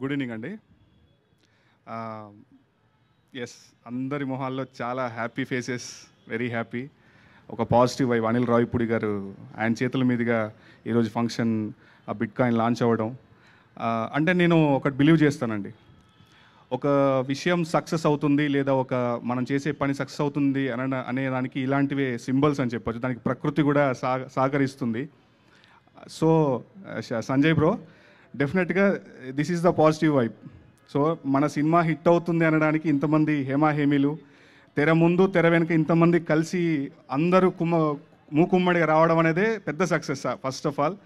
Good evening అండి. Yes, అందరి మొహాల్లో చాలా హ్యాపీ ఫేసెస్, వెరీ హ్యాపీ. ఒక పాజిటివ్ వైబ్. అనిల్ రాయ్ పుడిగారు ఆయన చేతుల మీదుగా ఈరోజు ఫంక్షన్, ఆ బిట్కాయిన్ లాంచ్ అవ్వడం అంటే నేను ఒకటి బిలీవ్ చేస్తానండి. ఒక విషయం సక్సెస్ అవుతుంది లేదా ఒక మనం చేసే పని సక్సెస్ అవుతుంది అనేదానికి ఇలాంటివే సింబల్స్ అని చెప్పచ్చు. దానికి ప్రకృతి కూడా సహకరిస్తుంది. సో సంజయ్ బ్రో, డెఫినెట్గా this is the positive vibe. So మన సినిమా హిట్ అవుతుంది అనడానికి ఇంతమంది హేమాహేమీలు, తెర ముందు తెర వెనుక ఇంతమంది కలిసి అందరూ మూకుమ్మడిగా రావడం అనేదే పెద్ద success. First of all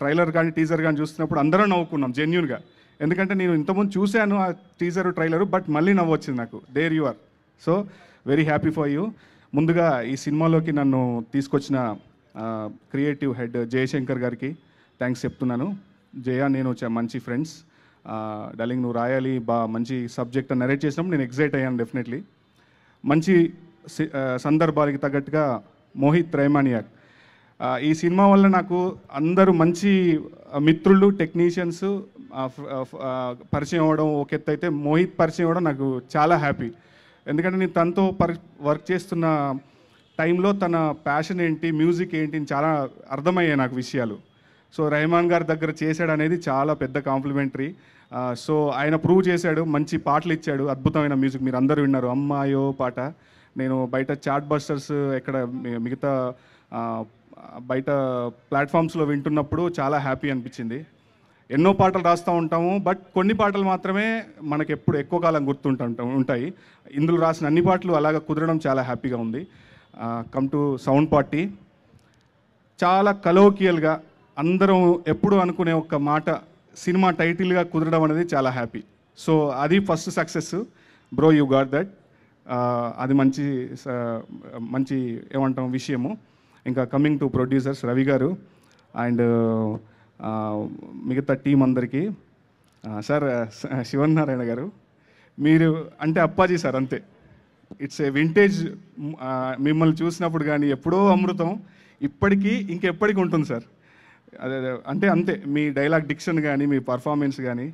trailer కానీ టీజర్ కానీ చూస్తున్నప్పుడు అందరూ నవ్వుకున్నాం జెన్యున్గా. ఎందుకంటే నేను ఇంతకుముందు చూశాను ఆ టీజరు ట్రైలరు, బట్ మళ్ళీ నవ్వు వచ్చింది నాకు. There you are. So very happy for you. ముందుగా ఈ సినిమాలోకి నన్ను తీసుకొచ్చిన క్రియేటివ్ హెడ్ జై శంకర్ గారికి థ్యాంక్స్ చెప్తున్నాను. జయ, నేను మంచి ఫ్రెండ్స్. డార్లింగ్, నువ్వు రాయాలి మంచి సబ్జెక్ట్ నరేట్ చేసినప్పుడు నేను ఎగ్జైట్ అయ్యాను. డెఫినెట్లీ మంచి సందర్భాలకి తగ్గట్టుగా మోహిత్ రైమానియాక్. ఈ సినిమా వల్ల నాకు అందరూ మంచి మిత్రులు, టెక్నీషియన్స్ పరిచయం అవ్వడం ఒక ఎత్తు అయితే, మోహిత్ పరిచయం అవ్వడం నాకు చాలా హ్యాపీ. ఎందుకంటే నేను తనతో వర్క్ చేస్తున్న టైంలో తన ప్యాషన్ ఏంటి, మ్యూజిక్ ఏంటి చాలా అర్థమయ్యాయి నాకు విషయాలు. సో రెహమాన్ గారి దగ్గర చేశాడు అనేది చాలా పెద్ద కాంప్లిమెంటరీ. సో ఆయన ప్రూవ్ చేశాడు, మంచి పాటలు ఇచ్చాడు, అద్భుతమైన మ్యూజిక్. మీరు అందరూ విన్నారు అమ్మాయో పాట. నేను బయట చాట్ బస్టర్స్ ఎక్కడ మిగతా బయట ప్లాట్ఫామ్స్లో వింటున్నప్పుడు చాలా హ్యాపీ అనిపించింది. ఎన్నో పాటలు రాస్తూ ఉంటాము, బట్ కొన్ని పాటలు మాత్రమే మనకు ఎప్పుడు ఎక్కువ కాలం గుర్తుంటాయి. ఇందులో రాసిన అన్ని పాటలు అలాగా కుదరడం చాలా హ్యాపీగా ఉంది. Come to sound party. చాలా కలోకియల్గా అందరం ఎప్పుడు అనుకునే ఒక మాట సినిమా టైటిల్గా కుదరడం అనేది చాలా హ్యాపీ. సో అది first success bro, you got that. అది మంచి మంచి ఏమంటాం విషయము. ఇంకా కమింగ్ టు ప్రొడ్యూసర్స్ రవి గారు అండ్ మిగతా టీం అందరికీ. సార్ శివనారాయణ గారు, మీరు అంటే అప్పాజీ సార్ అంతే. It's a vintage. మిమ్మల్ని చూసినప్పుడు కానీ ఎప్పుడో అమృతం, ఇప్పటికీ ఇంకెప్పటికీ ఉంటుంది సార్. అదే అంటే అంతే. మీ డైలాగ్ డిక్షన్ కానీ మీ పర్ఫార్మెన్స్ కానీ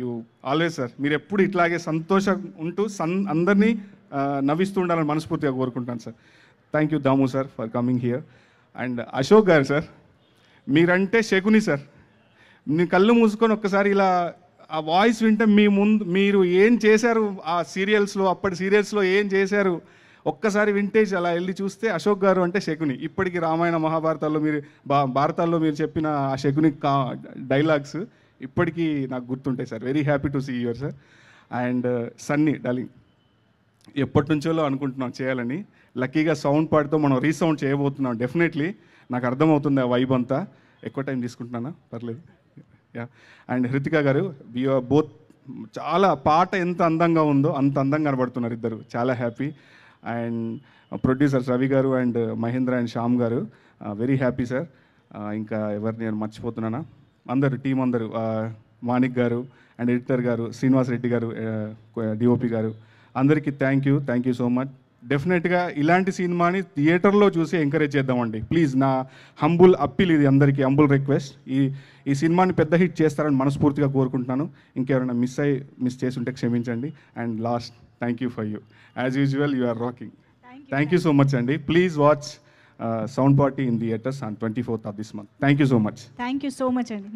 యూ ఆల్వేస్ సార్, మీరు ఎప్పుడు ఇట్లాగే సంతోషం ఉంటూ అందరినీ నవ్విస్తూ ఉండాలని మనస్ఫూర్తిగా కోరుకుంటాను sir. Thank you Damu sir for coming here. And Ashok గారు సార్, మీరంటే శకుని సార్. మీ కళ్ళు మూసుకొని ఒక్కసారి ఇలా ఆ వాయిస్ వింటే మీ ముందు మీరు ఏం చేశారు ఆ సీరియల్స్లో, అప్పటి సీరియల్స్లో ఏం చేశారు ఒక్కసారి వింటేజ్ అలా వెళ్ళి చూస్తే అశోక్ గారు అంటే శకుని. ఇప్పటికీ రామాయణ మహాభారతాల్లో మీరు భారతాల్లో మీరు చెప్పిన ఆ శకుని డైలాగ్స్ ఇప్పటికీ నాకు గుర్తుంటాయి sir. Very happy to see your sir. And Sunny darling, ఎప్పటి నుంచోలో అనుకుంటున్నాం చేయాలని. లక్కీగా సౌండ్ పార్టీతో మనం రీసౌండ్ చేయబోతున్నాం. డెఫినెట్లీ నాకు అర్థమవుతుంది ఆ వైబ్ అంతా. ఎక్కువ టైం తీసుకుంటున్నానా, పర్లేదు. యా. అండ్ హృతిక గారు, యూఆర్ బోత్. చాలా పాట ఎంత అందంగా ఉందో అంత అందంగా కనబడుతున్నారు ఇద్దరు. చాలా హ్యాపీ. అండ్ ప్రొడ్యూసర్స్ రవి గారు అండ్ మహీంద్ర అండ్ శ్యామ్ గారు, వెరీ హ్యాపీ సార్. ఇంకా ఎవరిని నేను మర్చిపోతున్నానా, అందరు టీం అందరూ. మానిక్ గారు అండ్ ఎడిటర్ గారు, శ్రీనివాస్ రెడ్డి గారు, డిఓపి గారు, అందరికీ థ్యాంక్ యూ సో మచ్. డెఫినెట్గా ఇలాంటి సినిమాని థియేటర్లో చూసి ఎంకరేజ్ చేద్దామండి. ప్లీజ్, నా హంబుల్ అప్పీల్ ఇది, అందరికీ హంబుల్ రిక్వెస్ట్. ఈ సినిమాని పెద్ద హిట్ చేస్తారని మనస్ఫూర్తిగా కోరుకుంటున్నాను. ఇంకెవరైనా మిస్ చేసుంటే క్షమించండి. And last, thank you for you. As usual you are rocking. Thank you so much అండి. Please watch sound party in theatres on 24th of this month. Thank you so much. Thank you so much అండి.